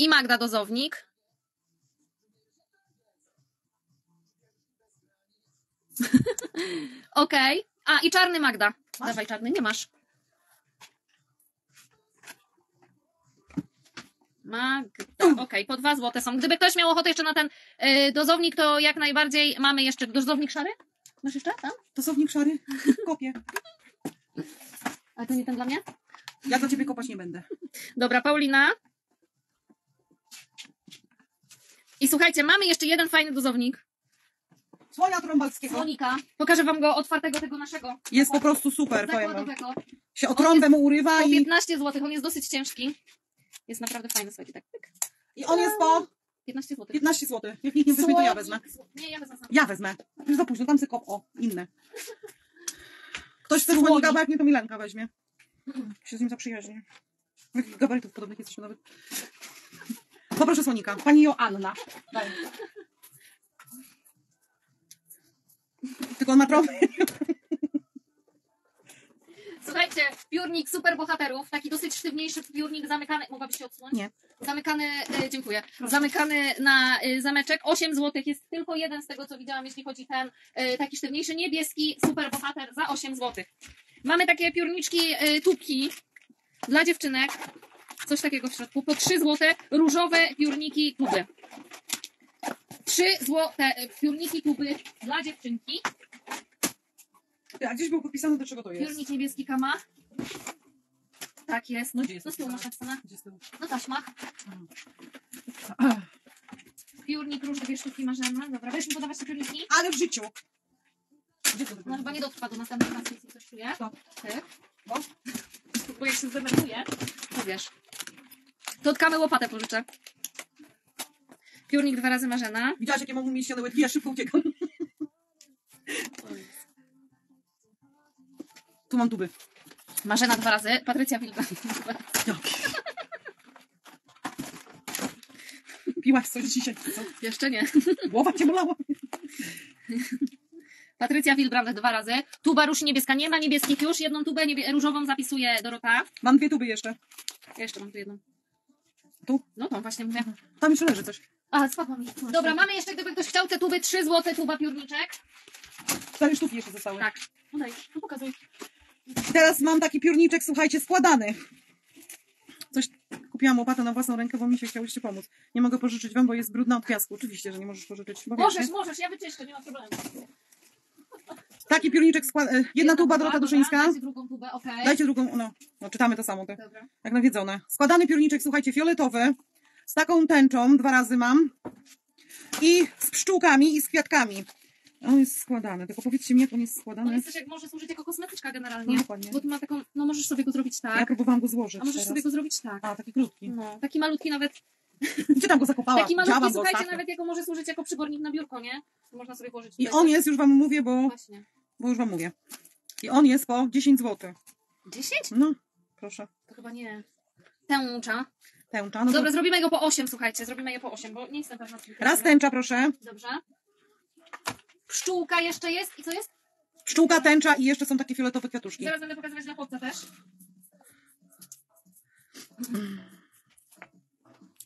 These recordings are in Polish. I Magda Dozownik. Okej. Okay. A, i czarny Magda. Masz? Dawaj czarny, nie masz. Magda. Okej, okay. Po 2 złote są. Gdyby ktoś miał ochotę jeszcze na ten dozownik, to jak najbardziej mamy jeszcze... Dozownik szary? Masz jeszcze tam? Dozownik szary? Kopię. A to nie ten dla mnie? Ja do ciebie kopać nie będę. Dobra, Paulina. I słuchajcie, mamy jeszcze jeden fajny dozownik. Słonia Trąbalskiego. Słonika. Pokażę wam go otwartego tego naszego. Jest po prostu super. Zakładowego. Się o trąbę mu urywa. Po 15 zł. On jest dosyć ciężki. Jest naprawdę fajny, słuchajcie, tak. Tyk. I on jest po... 15 zł. 15 zł. Jak nikt nie weźmie, to ja wezmę. Nie, ja wezmę. Ja wezmę. Już za późno, tam sobie kop. O, inne. Ktoś chce równego gabarytu, jak nie to Milenka weźmie. Się z nim zaprzyjaźni. Gabarytów podobnych jesteśmy nawet. Poproszę Słonika. Pani Joanna. Daj. Tylko on ma trąbę. Słuchajcie, piórnik super bohaterów, taki dosyć sztywniejszy piórnik, zamykany, mogłabyś się odsunąć? Nie. Zamykany, dziękuję, zamykany na zameczek, 8 zł jest tylko jeden z tego, co widziałam, jeśli chodzi ten taki sztywniejszy, niebieski super bohater za 8 zł. Mamy takie piórniczki tubki dla dziewczynek, coś takiego w środku, po 3 zł, różowe piórniki tuby. 3 złote piórniki tuby dla dziewczynki. A gdzieś było podpisane, do czego to jest? Piórnik niebieski Kama. Tak jest. No gdzie jest? No z tyłu masz napisane. No taśmach. Piórnik róż, 2 sztuki Marzenna. Dobra, weź mi podawać te piórniki. Ale w życiu. Gdzie to no chyba nie dotrwa do następnej klasy, jeśli coś czuję. To. Ty. Bo? Bo jak się zdenerwuję, to wiesz. To tkamy łopatę pożyczę. Piórnik 2 razy Marzenna. Widziałaś, jakie mam umięśnione łydki? Ja szybko uciekam. Tu mam tuby. Marzenna 2 razy. Patrycja Wilbrandek. Piłaś coś dzisiaj? Co? Jeszcze nie. Głowa cię bolała. Patrycja Wilbrandek 2 razy. Tuba róż niebieska. Nie ma niebieskich już. Jedną tubę różową zapisuje Dorota. Mam 2 tuby jeszcze. Ja jeszcze mam tu jedną. Tu? No tam właśnie mówię. Tam jeszcze leży coś. A, spadła mi. Dobra, mamy jeszcze, gdyby ktoś chciał te tuby, 3 złote tuba piórniczek. 4 sztuki jeszcze zostały. Tak. No daj, no pokazuj. Teraz mam taki piórniczek, słuchajcie, składany. Coś kupiłam łopatę na własną rękę, bo mi się chciało jeszcze pomóc. Nie mogę pożyczyć wam, bo jest brudna od piasku. Oczywiście, że nie możesz pożyczyć. Możesz, ja wyczyszczę, nie ma problemu. Taki piórniczek składany. Jedna tuba, Dorota Duszyńska. Dajcie drugą tubę, okej. Dajcie drugą, no czytamy to samo. Dobra. Jak nawiedzone. Składany piórniczek, słuchajcie, fioletowy. Z taką tęczą, 2 razy mam. I z pszczółkami i z kwiatkami. On jest składany, tylko powiedzcie mi, jak on jest składany. On jest też, jak może służyć jako kosmetyczka generalnie. No, dokładnie. Bo tu ma taką, no możesz sobie go zrobić tak. Ja próbowałam go złożyć. A możesz sobie go zrobić tak. A, taki krótki. No, taki malutki nawet. Gdzie tam go zakopałam? Taki malutki, go, słuchajcie, tak. Nawet jako może służyć jako przybornik na biurko, nie? Można sobie włożyć. I on jest, już wam mówię, bo... Właśnie. Bo już wam mówię. I on jest po 10 zł. 10? No, proszę. To chyba nie. Tęcza. No dobra, zrobimy go po 8, słuchajcie. Zrobimy je po 8, bo nie jestem pewna. Raz tęcza, proszę. Dobrze. Pszczółka jeszcze jest i co jest? Pszczółka, tęcza i jeszcze są takie fioletowe kwiatuszki. Zaraz będę pokazywać dla chłopca też.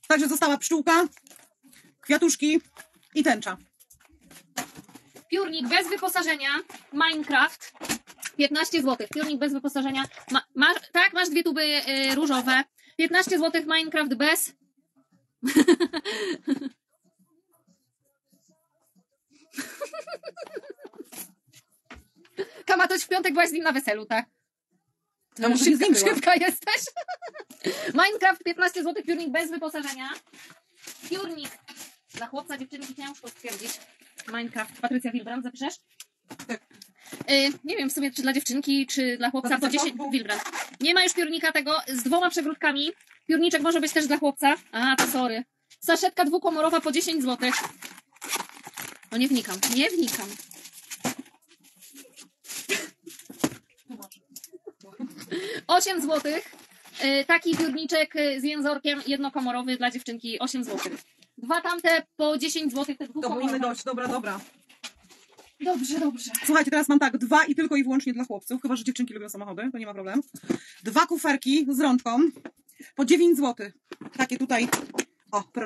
Także została pszczółka, kwiatuszki i tęcza. Piórnik bez wyposażenia, Minecraft, 15 zł. Piórnik bez wyposażenia, masz 2 tuby różowe, 15 zł Minecraft bez... Kama, toś w piątek byłaś z nim na weselu, tak? No może z nim szybka jesteś. Minecraft 15 zł, piórnik bez wyposażenia. Piórnik dla chłopca, dziewczynki, ciężko stwierdzić. Minecraft, Patrycja Wilbrand, zapiszesz? Tak. Nie wiem w sumie, czy dla dziewczynki, czy dla chłopca, po 10 Wilbrand. Nie ma już piórnika tego z 2 przegródkami. Piórniczek może być też dla chłopca. A, to sorry. Saszetka dwukomorowa po 10 zł. No nie wnikam, nie wnikam. Zobacz. 8 zł. Taki piórniczek z jęzorkiem jednokomorowy dla dziewczynki, 8 zł. 2 tamte po 10 zł, te dwukomorowe. To dość, dobra. Dobrze. Słuchajcie, teraz mam tak, 2 i tylko i wyłącznie dla chłopców, chyba że dziewczynki lubią samochody, to nie ma problemu. 2 kuferki z rączką po 9 zł. Takie tutaj O,